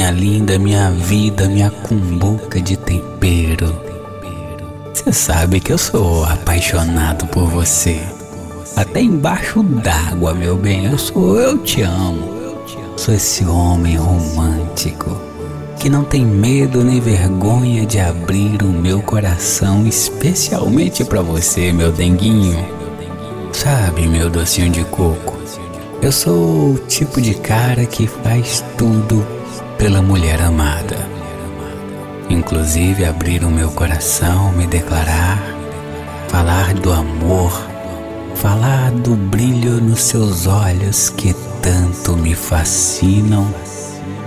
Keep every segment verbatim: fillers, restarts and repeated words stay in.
minha linda, minha vida, minha cumbuca de tempero. Você sabe que eu sou apaixonado por você. Até embaixo d'água, meu bem, eu sou, eu te amo. Sou esse homem romântico que não tem medo nem vergonha de abrir o meu coração especialmente pra você, meu denguinho. Sabe, meu docinho de coco, eu sou o tipo de cara que faz tudo pela mulher amada. Inclusive abrir o meu coração, me declarar, falar do amor, falar do brilho nos seus olhos que tanto me fascinam,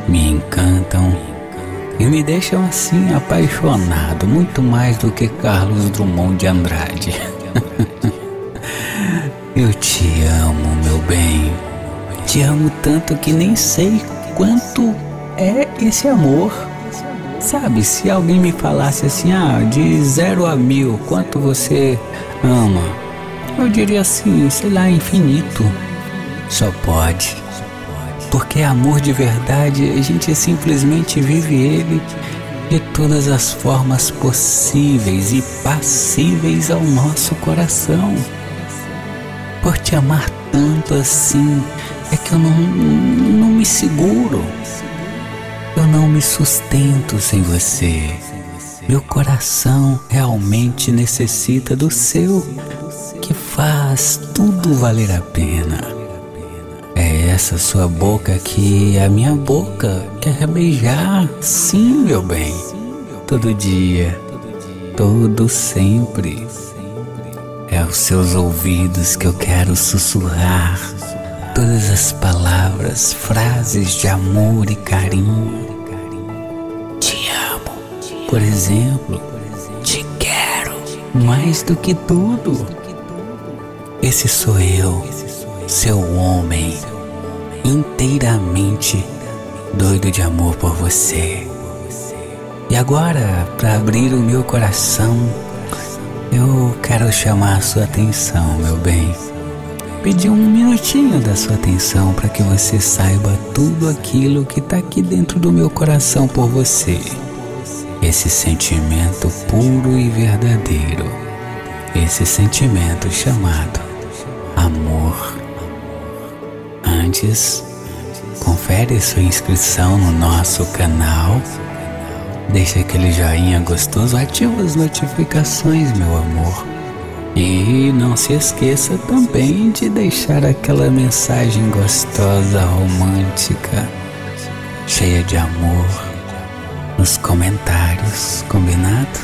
me encantam e me deixam assim apaixonado, muito mais do que Carlos Drummond de Andrade. Eu te amo, meu bem, te amo tanto que nem sei quanto é esse amor. Sabe, se alguém me falasse assim, ah, de zero a mil, quanto você ama? Eu diria assim, sei lá, infinito. Só pode, porque amor de verdade a gente simplesmente vive ele de todas as formas possíveis e passíveis ao nosso coração. Por te amar tanto assim é que eu não, não me seguro, eu não me sustento sem você. Meu coração realmente necessita do seu, que faz tudo valer a pena. É essa sua boca que a minha boca quer beijar. Sim, meu bem, todo dia, todo sempre. É os seus ouvidos que eu quero sussurrar todas as palavras, frases de amor e carinho. Te amo, por exemplo. Te quero mais do que tudo. Esse sou eu, seu homem, inteiramente doido de amor por você. E agora, para abrir o meu coração, eu quero chamar a sua atenção, meu bem. Pedir um minutinho da sua atenção para que você saiba tudo aquilo que está aqui dentro do meu coração por você. Esse sentimento puro e verdadeiro. Esse sentimento chamado amor. Antes, confere sua inscrição no nosso canal, deixa aquele joinha gostoso, ativa as notificações, meu amor, e não se esqueça também de deixar aquela mensagem gostosa, romântica, cheia de amor, nos comentários, combinado?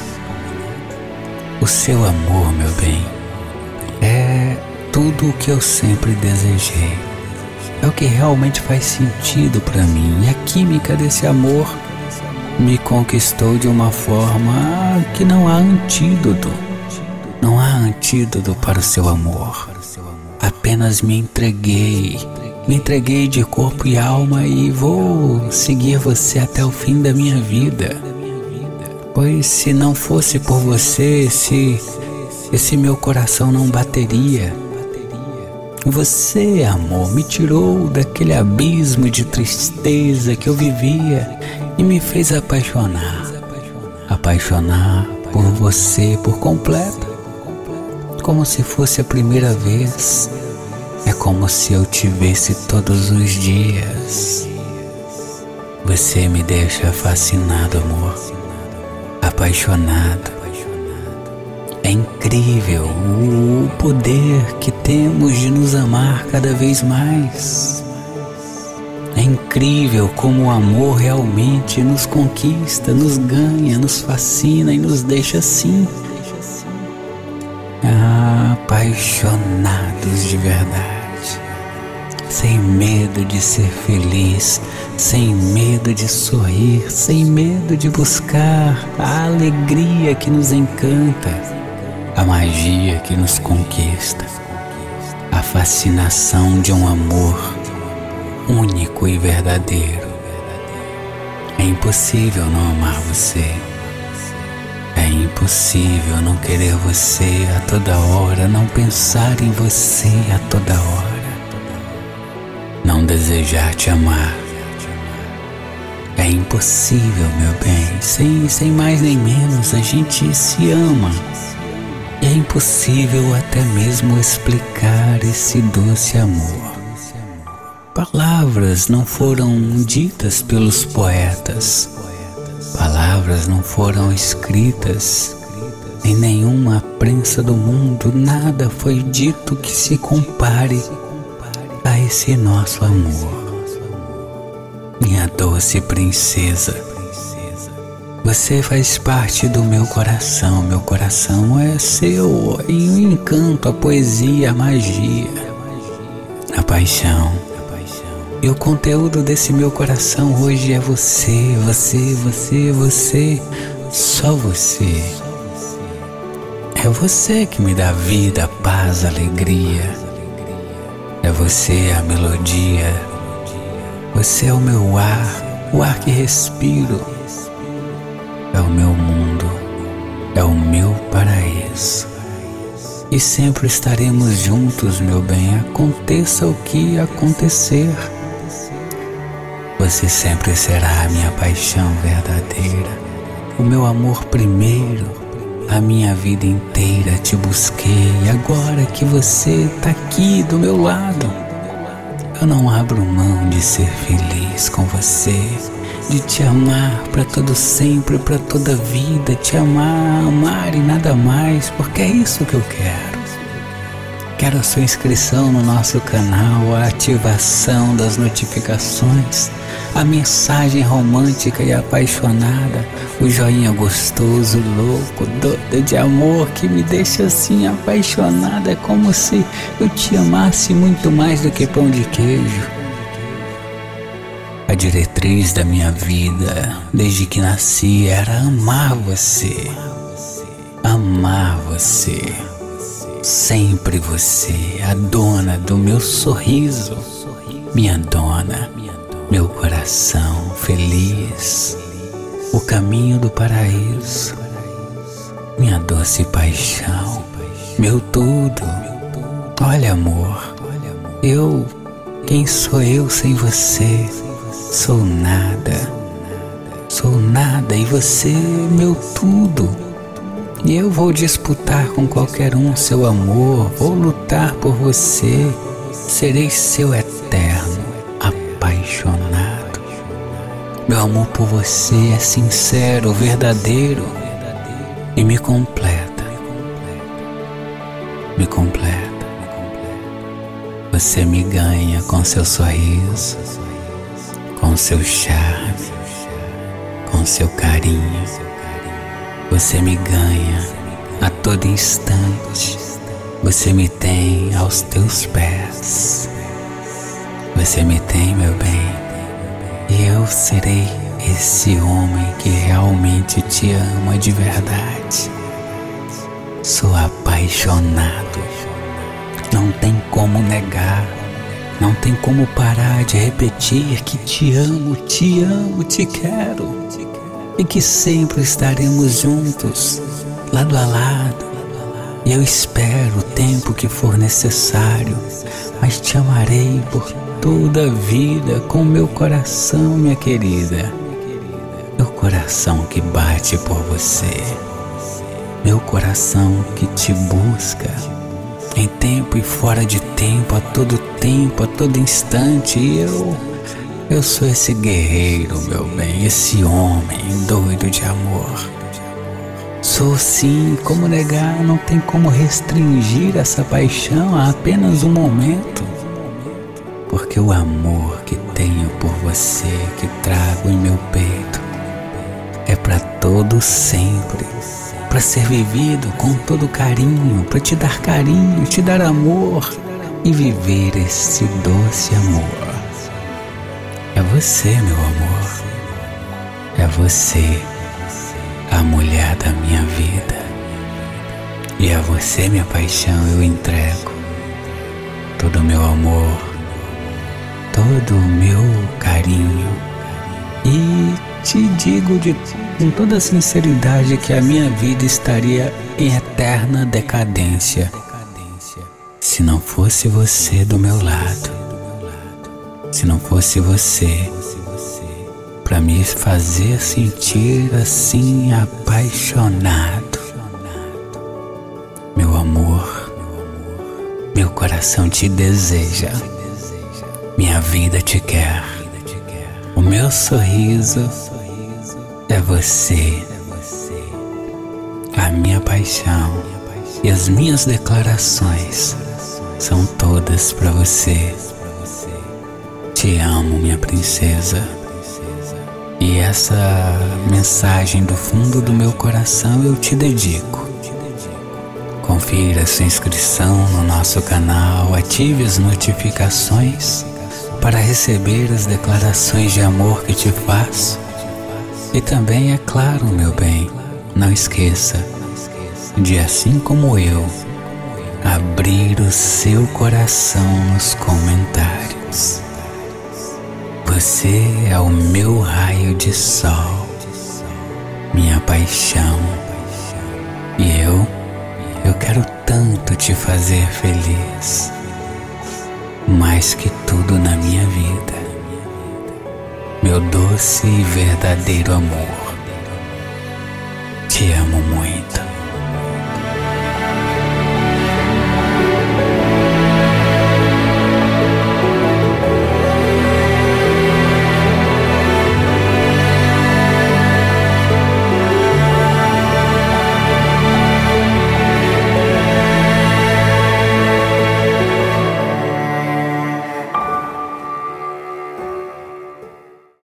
O seu amor, meu bem, é tudo o que eu sempre desejei. É o que realmente faz sentido para mim, e a química desse amor me conquistou de uma forma que não há antídoto. Não há antídoto para o seu amor. Apenas me entreguei, me entreguei de corpo e alma e vou seguir você até o fim da minha vida. Pois se não fosse por você, esse, esse meu coração não bateria. Você, amor, me tirou daquele abismo de tristeza que eu vivia e me fez apaixonar. Apaixonar por você por completo. Como se fosse a primeira vez. É como se eu te visse todos os dias. Você me deixa fascinado, amor. Apaixonado. É incrível o poder que temos de nos amar cada vez mais. É incrível como o amor realmente nos conquista, nos ganha, nos fascina e nos deixa assim, apaixonados de verdade. Sem medo de ser feliz, sem medo de sorrir, sem medo de buscar a alegria que nos encanta. A magia que nos conquista, a fascinação de um amor único e verdadeiro. É impossível não amar você, é impossível não querer você a toda hora, não pensar em você a toda hora, não desejar te amar. É impossível, meu bem, sem, sem mais nem menos, a gente se ama. É impossível até mesmo explicar esse doce amor. Palavras não foram ditas pelos poetas, palavras não foram escritas, em nenhuma prensa do mundo nada foi dito que se compare a esse nosso amor. Minha doce princesa, você faz parte do meu coração, meu coração é seu, e o encanto, a poesia, a magia, a paixão. E o conteúdo desse meu coração hoje é você, você, você, você, só você. É você que me dá vida, paz, alegria. É você a melodia. Você é o meu ar, o ar que respiro. É o meu mundo, é o meu paraíso. E sempre estaremos juntos, meu bem, aconteça o que acontecer. Você sempre será a minha paixão verdadeira, o meu amor primeiro. A minha vida inteira te busquei, agora que você tá aqui do meu lado, eu não abro mão de ser feliz com você, de te amar para todo sempre, para toda vida, te amar, amar e nada mais, porque é isso que eu quero. Quero a sua inscrição no nosso canal, a ativação das notificações, a mensagem romântica e apaixonada, o joinha gostoso, louco, doido de amor, que me deixa assim apaixonada, como se eu te amasse muito mais do que pão de queijo. A diretriz da minha vida, desde que nasci, era amar você, amar você. Sempre você, a dona do meu sorriso, minha dona, meu coração feliz, o caminho do paraíso, minha doce paixão, meu tudo. Olha, amor, eu, quem sou eu sem você? Sou nada, sou nada e você, meu tudo. E eu vou disputar com qualquer um seu amor, vou lutar por você, serei seu eterno apaixonado. Meu amor por você é sincero, verdadeiro e me completa, me completa. Você me ganha com seu sorriso, com seu charme, com seu carinho. Você me ganha a todo instante, você me tem aos teus pés. Você me tem, meu bem, e eu serei esse homem que realmente te ama de verdade. Sou apaixonado, não tem como negar, não tem como parar de repetir que te amo, te amo, te quero. E que sempre estaremos juntos, lado a lado. E eu espero o tempo que for necessário, mas te amarei por toda a vida com meu coração, minha querida. Meu coração que bate por você, meu coração que te busca, em tempo e fora de tempo, a todo tempo, a todo instante. E eu... Eu sou esse guerreiro, meu bem, esse homem doido de amor. Sou sim, como negar, não tem como restringir essa paixão a apenas um momento. Porque o amor que tenho por você, que trago em meu peito, é para todo sempre, para ser vivido com todo carinho, para te dar carinho, te dar amor e viver esse doce amor. É você, meu amor, é você, a mulher da minha vida, e a você, minha paixão, eu entrego todo o meu amor, todo o meu carinho, e te digo de, com toda a sinceridade que a minha vida estaria em eterna decadência se não fosse você do meu lado. Se não fosse você para me fazer sentir assim apaixonado. Meu amor, meu coração te deseja, minha vida te quer, o meu sorriso é você, a minha paixão e as minhas declarações são todas para você. Te amo, minha princesa. E essa mensagem do fundo do meu coração eu te dedico. Confira sua inscrição no nosso canal, ative as notificações para receber as declarações de amor que te faço. E também, é claro, meu bem, não esqueça de, assim como eu, abrir o seu coração nos comentários. Você é o meu raio de sol, minha paixão, e eu, eu quero tanto te fazer feliz, mais que tudo na minha vida, meu doce e verdadeiro amor, te amo muito.